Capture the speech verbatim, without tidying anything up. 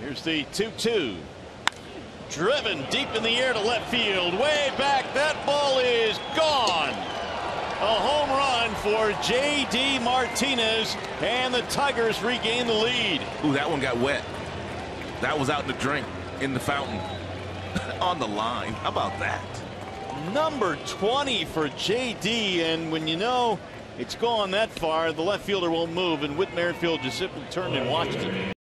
Here's the two two. Driven deep in the air to left field. Way back. That ball is gone. A home run for J D. Martinez, and the Tigers regain the lead. Ooh, that one got wet. That was out in the drink, in the fountain, on the line. How about that? Number twenty for J D, and when you know it's gone that far, the left fielder won't move, and Whitmerfield just simply turned and watched it.